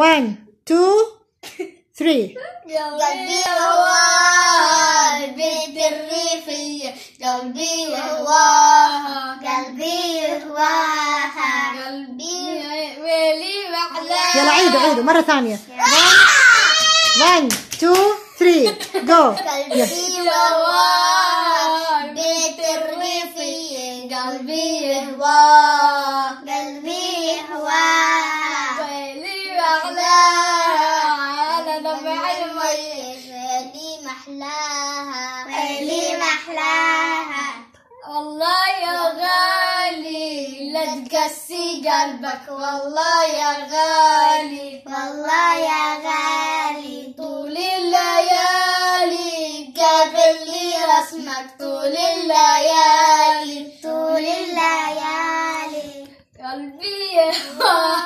1, 2, 3. قلبي يهواها بالريفية، قلبي يهواها، قلبي يهواها، قلبي ويلي وحلاها. يلا عيدوا مرة ثانية. 1، 2، 3 جو. قلبي يهواها بالريفية، قلبي يهواها، قلبي يهواها، ويلي وحلاها، أنا دمع المي ويلي محلاها، ويلي محلاها. والله يا غالي لا تقسي قلبك، والله يا غالي، والله يا غالي، طول الليالي قابل لي رسمك، طول الليالي، طول الليالي. قلبي يهواها.